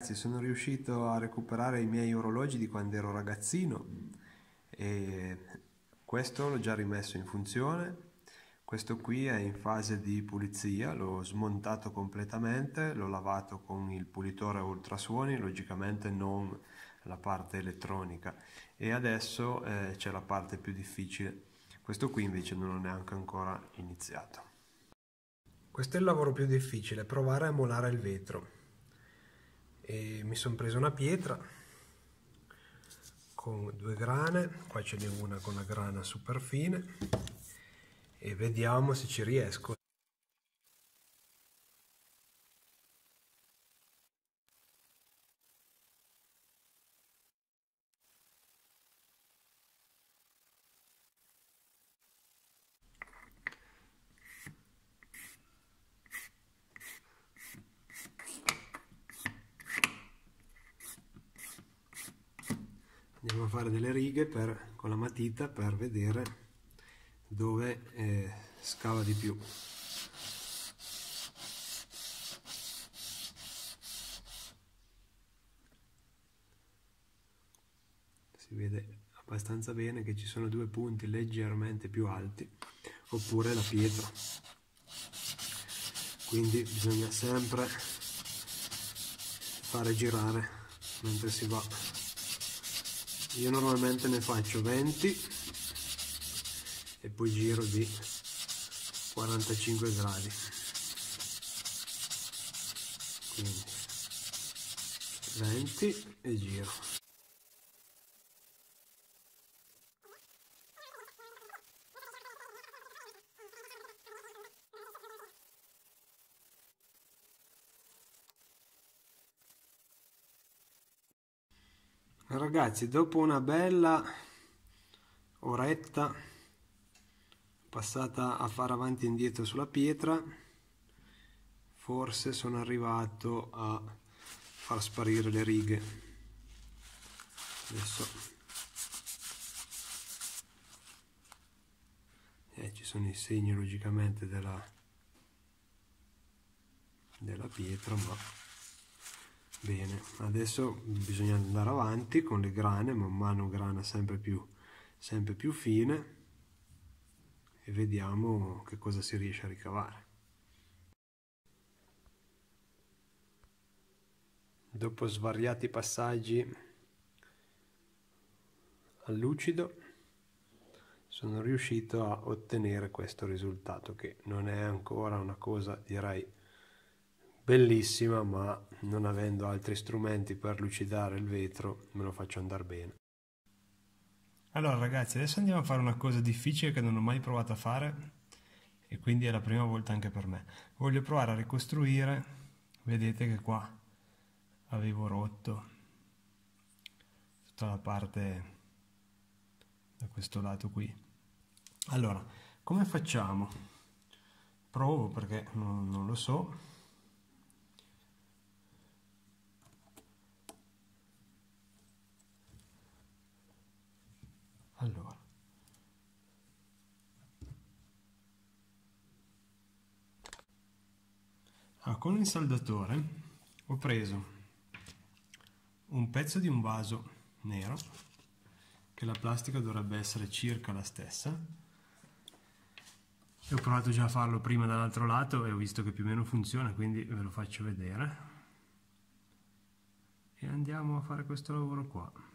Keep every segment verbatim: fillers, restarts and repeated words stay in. Sono riuscito a recuperare i miei orologi di quando ero ragazzino e questo l'ho già rimesso in funzione. Questo qui è in fase di pulizia, l'ho smontato completamente, l'ho lavato con il pulitore a ultrasuoni, logicamente non la parte elettronica, e adesso eh, c'è la parte più difficile. Questo qui invece non ho neanche ancora iniziato. Questo è il lavoro più difficile, provare a molare il vetro. E mi sono preso una pietra con due grane, qua ce n'è una con la grana super fine e vediamo se ci riesco. Andiamo a fare delle righe per, con la matita per vedere dove eh, scava di più. Si vede abbastanza bene che ci sono due punti leggermente più alti, oppure la pietra. Quindi bisogna sempre fare girare mentre si va. Io normalmente ne faccio venti e poi giro di quarantacinque gradi, quindi venti e giro. Ragazzi, dopo una bella oretta passata a fare avanti e indietro sulla pietra, forse sono arrivato a far sparire le righe. Adesso eh, ci sono i segni logicamente della, della pietra, ma bene, adesso bisogna andare avanti con le grane, man mano grana sempre più, sempre più fine, e vediamo che cosa si riesce a ricavare. Dopo svariati passaggi al lucido sono riuscito a ottenere questo risultato, che non è ancora una cosa, direi, bellissima, ma non avendo altri strumenti per lucidare il vetro me lo faccio andare bene. Allora ragazzi, adesso andiamo a fare una cosa difficile che non ho mai provato a fare e quindi è la prima volta anche per me. Voglio provare a ricostruire, vedete che qua avevo rotto tutta la parte da questo lato qui. Allora, come facciamo? Provo perché non, non lo so. Allora, ah, con il saldatore ho preso un pezzo di un vaso nero, che la plastica dovrebbe essere circa la stessa, e ho provato già a farlo prima dall'altro lato e ho visto che più o meno funziona, quindi ve lo faccio vedere e andiamo a fare questo lavoro qua.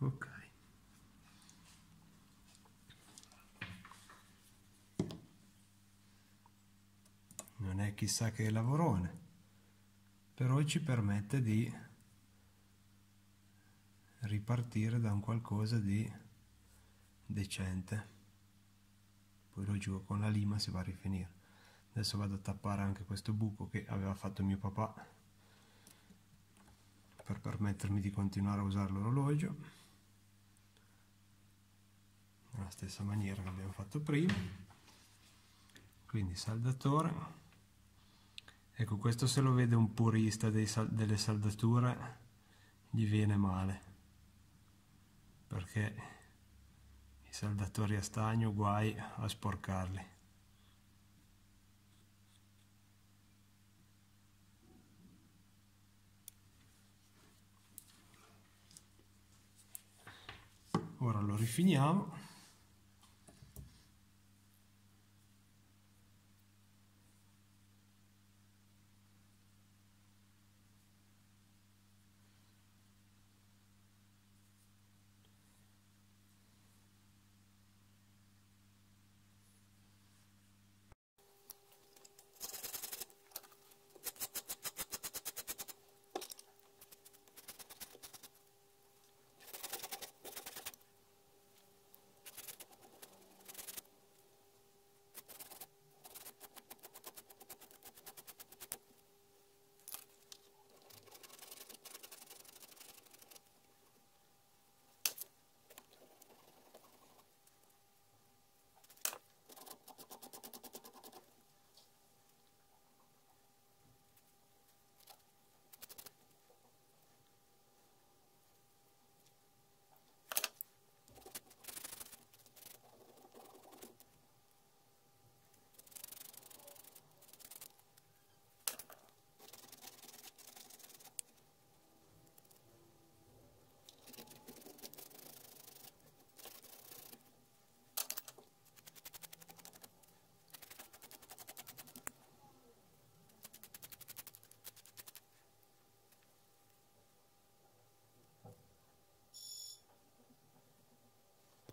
Ok, non è chissà che lavorone, però ci permette di ripartire da un qualcosa di decente. Poi lo giù con la lima si va a rifinire. Adesso vado a tappare anche questo buco che aveva fatto mio papà per permettermi di continuare a usare l'orologio nella stessa maniera che abbiamo fatto prima, quindi saldatore. Ecco, questo se lo vede un purista dei sal- delle saldature gli viene male, perché i saldatori a stagno guai a sporcarli. Ora lo rifiniamo .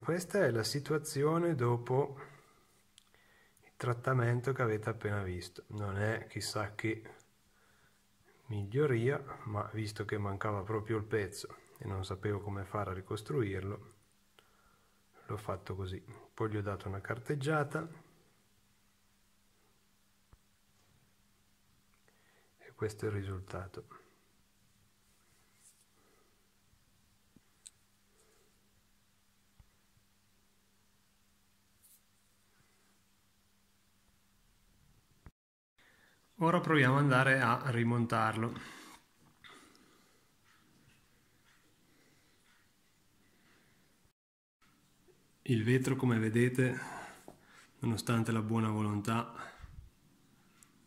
Questa è la situazione dopo il trattamento che avete appena visto. Non è chissà che miglioria, ma visto che mancava proprio il pezzo e non sapevo come fare a ricostruirlo, l'ho fatto così. Poi gli ho dato una carteggiata e questo è il risultato. Ora proviamo ad andare a rimontarlo. Il vetro, come vedete, nonostante la buona volontà,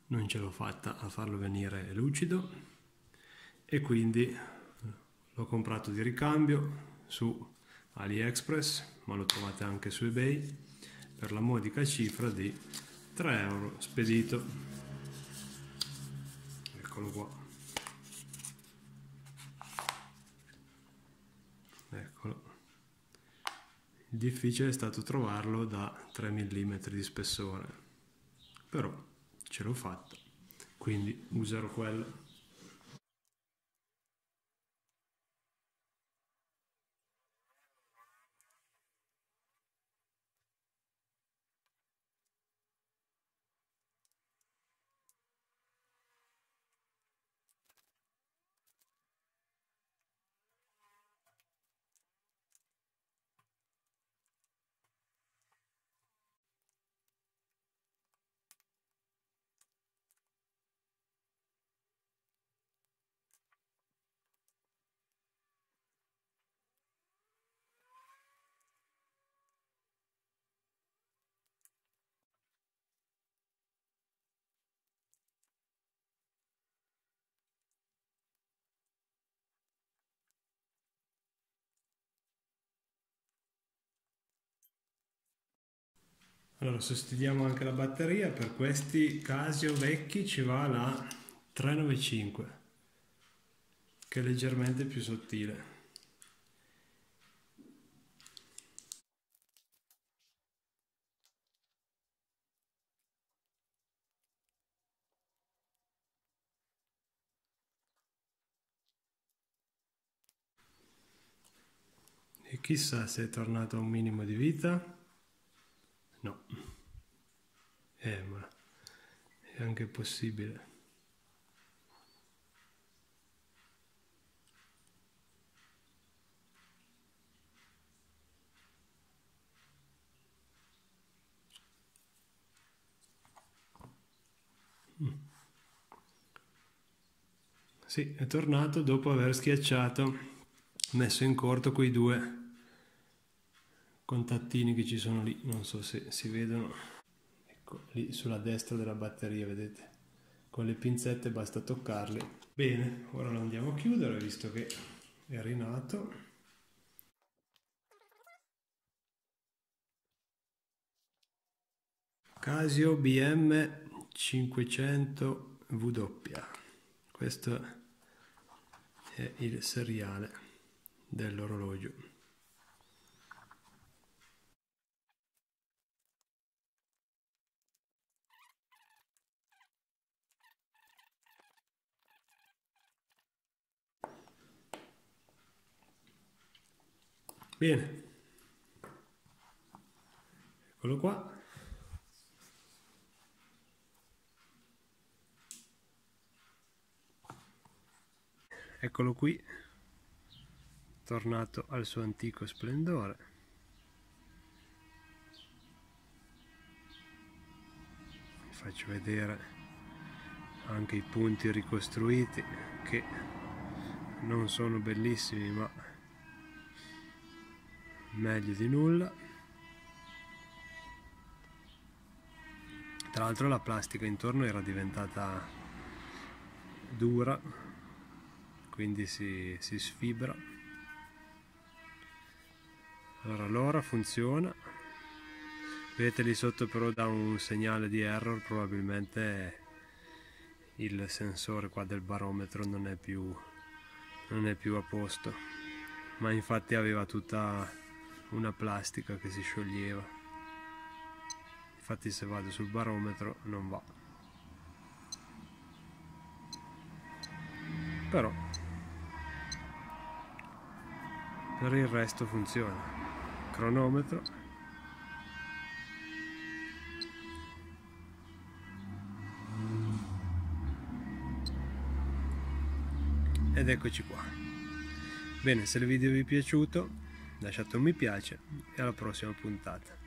non ce l'ho fatta a farlo venire lucido, e quindi l'ho comprato di ricambio su AliExpress, ma lo trovate anche su eBay, per la modica cifra di tre euro spedito. Eccolo qua, eccolo. Il difficile è stato trovarlo da tre millimetri di spessore, però ce l'ho fatta, quindi userò quello. Allora, sostituiamo anche la batteria. Per questi Casio vecchi ci va la tre nove cinque, che è leggermente più sottile. E chissà se è tornato a un minimo di vita. No, eh, ma è anche possibile. Sì, è tornato dopo aver schiacciato, messo in corto quei due contattini che ci sono lì, non so se si vedono, ecco lì sulla destra della batteria, vedete? Con le pinzette basta toccarli. Bene, ora lo andiamo a chiudere visto che è rinato. Casio B M cinquecento W, questo è il seriale dell'orologio. Bene, eccolo qua. Eccolo qui, tornato al suo antico splendore. Vi faccio vedere anche i punti ricostruiti che non sono bellissimi ma meglio di nulla. Tra l'altro la plastica intorno era diventata dura, quindi si, si sfibra. Allora l'ora funziona, vedete lì sotto però dà un segnale di error, probabilmente il sensore qua del barometro non è più, non è più a posto, ma infatti aveva tutta una plastica che si scioglieva, infatti se vado sul barometro non va, però per il resto funziona. Cronometro, ed eccoci qua. Bene, se il video vi è piaciuto lasciate un mi piace e alla prossima puntata.